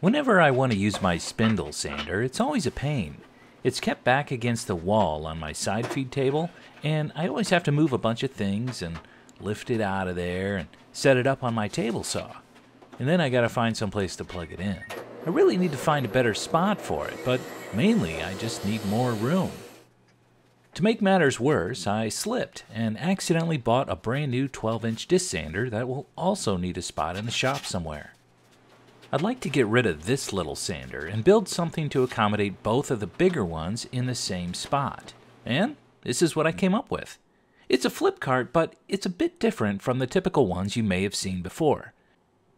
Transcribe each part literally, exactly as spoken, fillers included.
Whenever I want to use my spindle sander, it's always a pain. It's kept back against the wall on my side feed table, and I always have to move a bunch of things and lift it out of there and set it up on my table saw. And then I gotta find some place to plug it in. I really need to find a better spot for it, but mainly I just need more room. To make matters worse, I slipped and accidentally bought a brand new twelve inch disc sander that will also need a spot in the shop somewhere. I'd like to get rid of this little sander and build something to accommodate both of the bigger ones in the same spot. And this is what I came up with. It's a flip cart, but it's a bit different from the typical ones you may have seen before.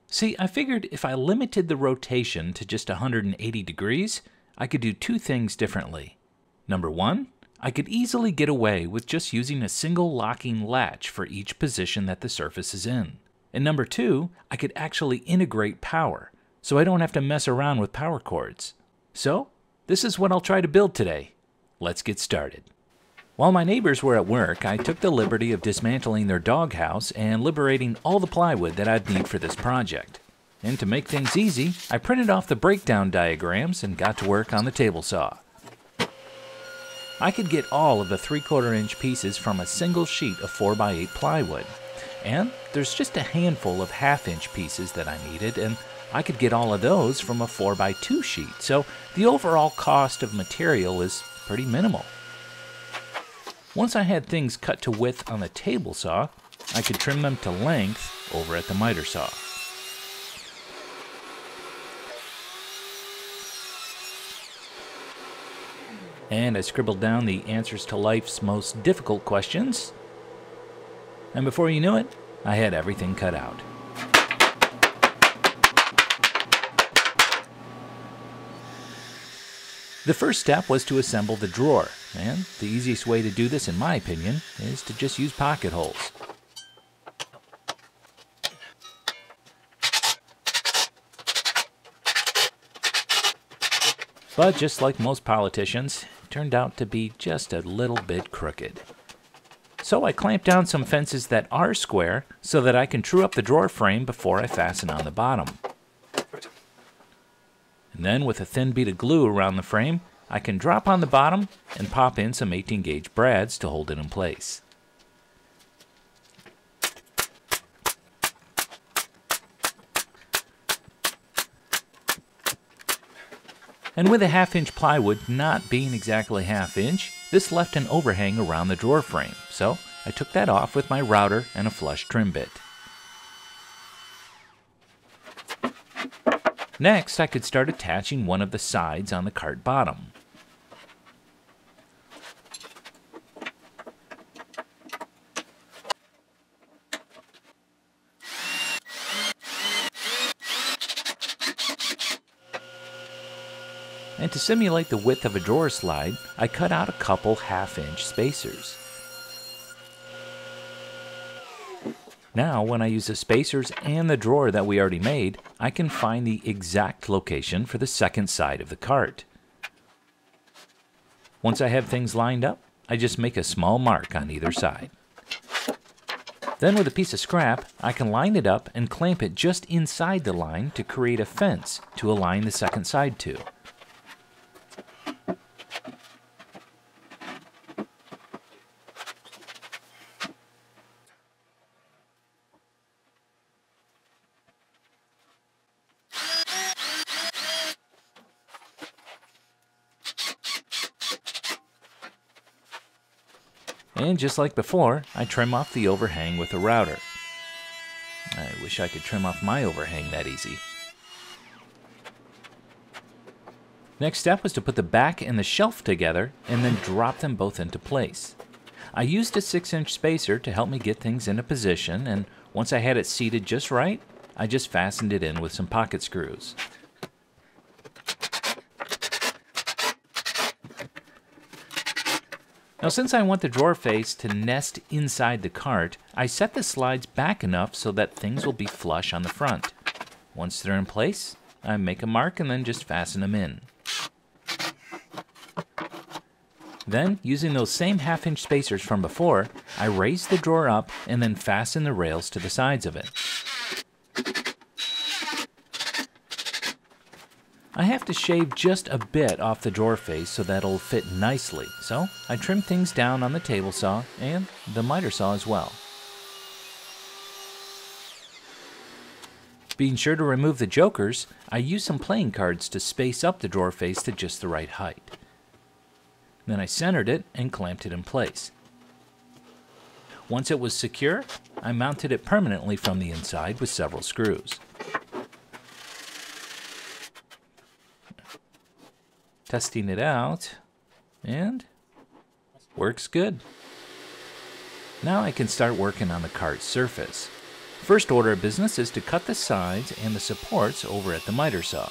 See, I figured if I limited the rotation to just one hundred eighty degrees, I could do two things differently. Number one, I could easily get away with just using a single locking latch for each position that the surface is in. And number two, I could actually integrate power, so I don't have to mess around with power cords. So, this is what I'll try to build today. Let's get started. While my neighbors were at work, I took the liberty of dismantling their doghouse and liberating all the plywood that I'd need for this project. And to make things easy, I printed off the breakdown diagrams and got to work on the table saw. I could get all of the three quarter inch pieces from a single sheet of four by eight plywood. And there's just a handful of half inch pieces that I needed, and I could get all of those from a four by two sheet, so the overall cost of material is pretty minimal. Once I had things cut to width on the table saw, I could trim them to length over at the miter saw. And I scribbled down the answers to life's most difficult questions. And before you knew it, I had everything cut out. The first step was to assemble the drawer, and the easiest way to do this, in my opinion, is to just use pocket holes. But just like most politicians, it turned out to be just a little bit crooked. So I clamped down some fences that are square so that I can true up the drawer frame before I fasten on the bottom. And then with a thin bead of glue around the frame, I can drop on the bottom and pop in some eighteen gauge brads to hold it in place. And with a half inch plywood not being exactly half inch, this left an overhang around the drawer frame, so I took that off with my router and a flush trim bit. Next, I could start attaching one of the sides on the cart bottom. And to simulate the width of a drawer slide, I cut out a couple half inch spacers. Now, when I use the spacers and the drawer that we already made, I can find the exact location for the second side of the cart. Once I have things lined up, I just make a small mark on either side. Then with a piece of scrap, I can line it up and clamp it just inside the line to create a fence to align the second side to. And just like before, I trim off the overhang with a router. I wish I could trim off my overhang that easy. Next step was to put the back and the shelf together and then drop them both into place. I used a six inch spacer to help me get things into position, and once I had it seated just right, I just fastened it in with some pocket screws. Now, since I want the drawer face to nest inside the cart, I set the slides back enough so that things will be flush on the front. Once they're in place, I make a mark and then just fasten them in. Then, using those same half inch spacers from before, I raise the drawer up and then fasten the rails to the sides of it. I have to shave just a bit off the drawer face so that'll fit nicely, so I trim things down on the table saw and the miter saw as well. Being sure to remove the jokers, I use some playing cards to space up the drawer face to just the right height. Then I centered it and clamped it in place. Once it was secure, I mounted it permanently from the inside with several screws. Testing it out, and works good. Now I can start working on the cart surface. First order of business is to cut the sides and the supports over at the miter saw.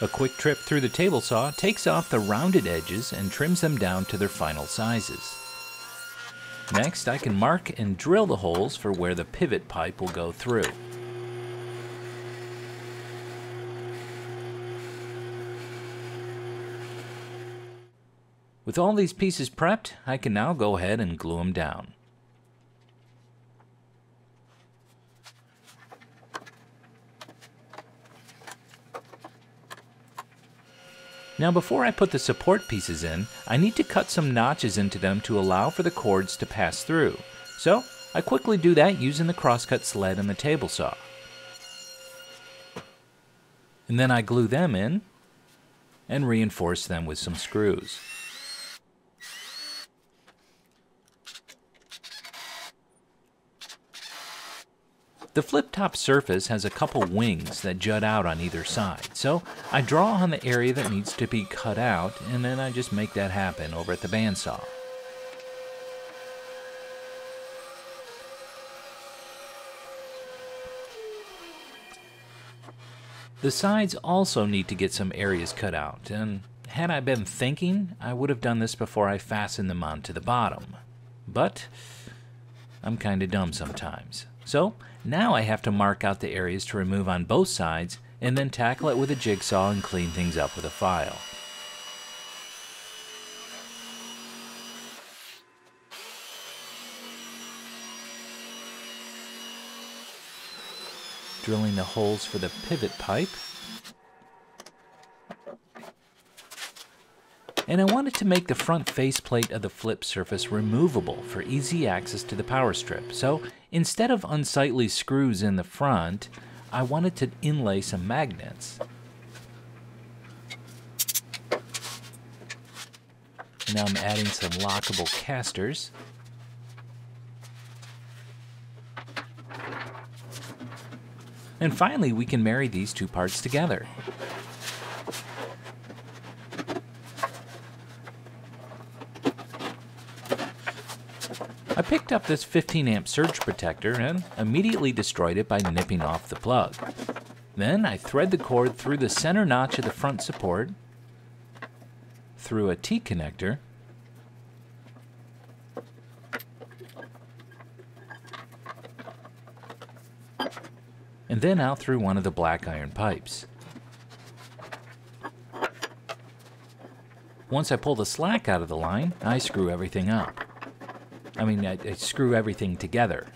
A quick trip through the table saw takes off the rounded edges and trims them down to their final sizes. Next, I can mark and drill the holes for where the pivot pipe will go through. With all these pieces prepped, I can now go ahead and glue them down. Now before I put the support pieces in, I need to cut some notches into them to allow for the cords to pass through. So I quickly do that using the crosscut sled and the table saw. And then I glue them in and reinforce them with some screws. The flip top surface has a couple wings that jut out on either side, so I draw on the area that needs to be cut out and then I just make that happen over at the bandsaw. The sides also need to get some areas cut out, and had I been thinking, I would have done this before I fastened them onto the bottom. But I'm kinda dumb sometimes. So now I have to mark out the areas to remove on both sides and then tackle it with a jigsaw and clean things up with a file. Drilling the holes for the pivot pipe. And I wanted to make the front faceplate of the flip surface removable for easy access to the power strip. So instead of unsightly screws in the front, I wanted to inlay some magnets. Now I'm adding some lockable casters. And finally, we can marry these two parts together. I picked up this fifteen amp surge protector and immediately destroyed it by nipping off the plug. Then I thread the cord through the center notch of the front support, through a T-connector, and then out through one of the black iron pipes. Once I pull the slack out of the line, I screw everything up. I mean, I, I screw everything together.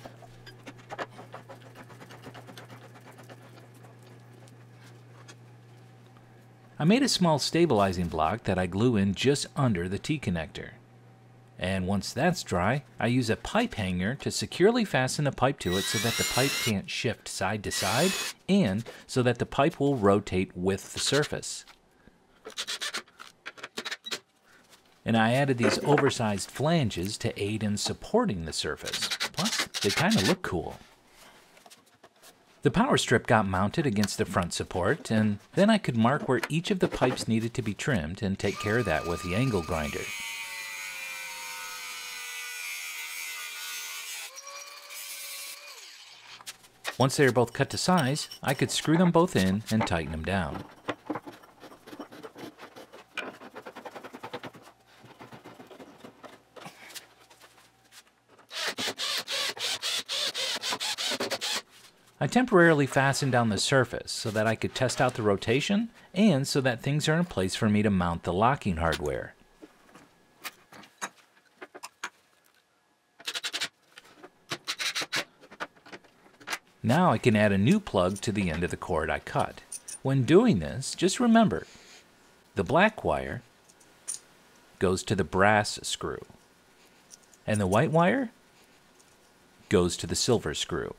I made a small stabilizing block that I glue in just under the T-connector. And once that's dry, I use a pipe hanger to securely fasten the pipe to it so that the pipe can't shift side to side and so that the pipe will rotate with the surface. And I added these oversized flanges to aid in supporting the surface. Plus, they kind of look cool. The power strip got mounted against the front support, and then I could mark where each of the pipes needed to be trimmed and take care of that with the angle grinder. Once they were both cut to size, I could screw them both in and tighten them down. I temporarily fastened down the surface so that I could test out the rotation and so that things are in place for me to mount the locking hardware. Now I can add a new plug to the end of the cord I cut. When doing this, just remember, the black wire goes to the brass screw, and the white wire goes to the silver screw.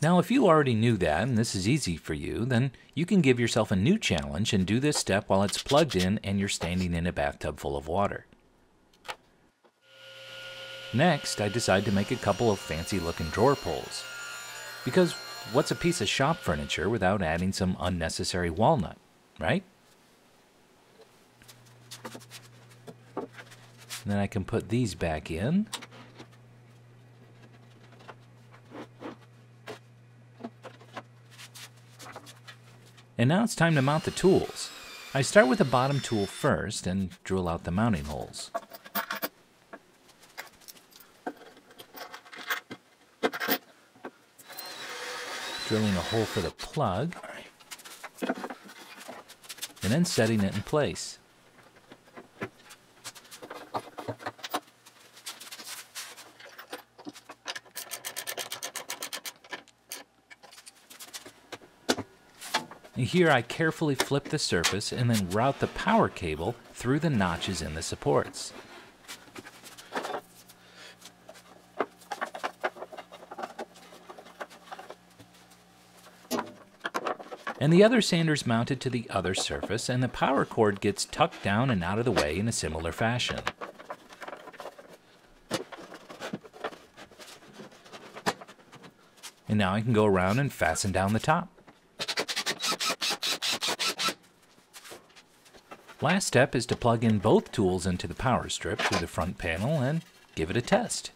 Now, if you already knew that and this is easy for you, then you can give yourself a new challenge and do this step while it's plugged in and you're standing in a bathtub full of water. Next, I decide to make a couple of fancy-looking drawer pulls. Because what's a piece of shop furniture without adding some unnecessary walnut, right? And then I can put these back in. And now it's time to mount the tools. I start with the bottom tool first and drill out the mounting holes. Drilling a hole for the plug, and then setting it in place. And here I carefully flip the surface and then route the power cable through the notches in the supports. And the other sander's mounted to the other surface, and the power cord gets tucked down and out of the way in a similar fashion. And now I can go around and fasten down the top. Last step is to plug in both tools into the power strip through the front panel and give it a test.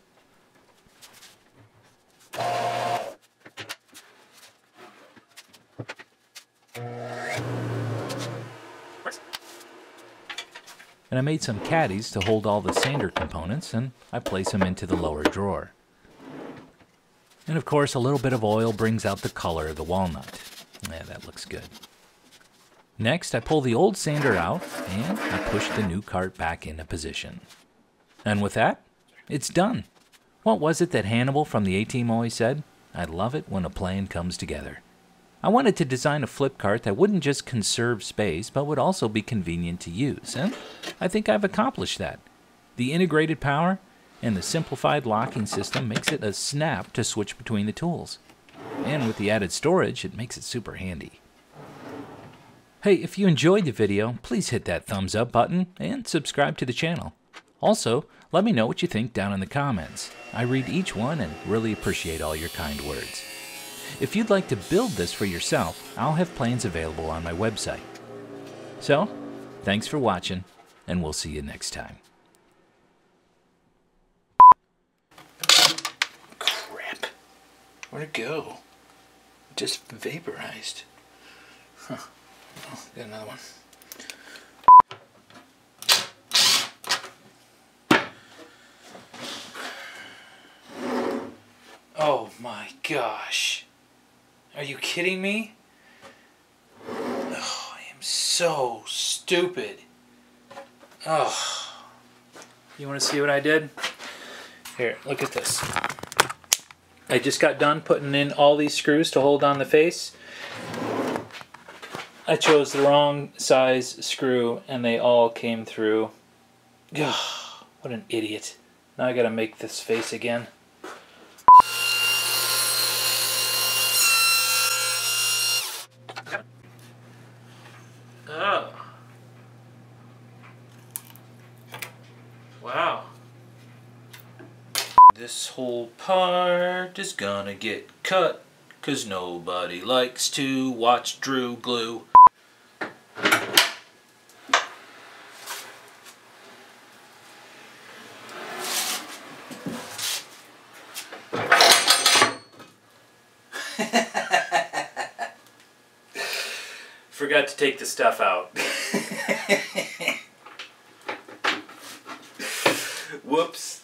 And I made some caddies to hold all the sander components, and I place them into the lower drawer. And of course, a little bit of oil brings out the color of the walnut. Yeah, that looks good. Next, I pull the old sander out, and I push the new cart back into position. And with that, it's done. What was it that Hannibal from the A-Team always said? I love it when a plan comes together. I wanted to design a flip cart that wouldn't just conserve space, but would also be convenient to use, and I think I've accomplished that. The integrated power and the simplified locking system makes it a snap to switch between the tools. And with the added storage, it makes it super handy. Hey, if you enjoyed the video, please hit that thumbs up button and subscribe to the channel. Also, let me know what you think down in the comments. I read each one and really appreciate all your kind words. If you'd like to build this for yourself, I'll have plans available on my website. So, thanks for watching, and we'll see you next time. Crap. Where'd it go? Just vaporized. Huh. Oh, got another one. Oh my gosh. Are you kidding me? Oh, I am so stupid. Oh, you want to see what I did? Here, look at this. I just got done putting in all these screws to hold on the face. I chose the wrong size screw and they all came through. Ugh, what an idiot. Now I gotta make this face again. This whole part is gonna get cut, 'cause nobody likes to watch Drew glue. Forgot to take the stuff out. Whoops.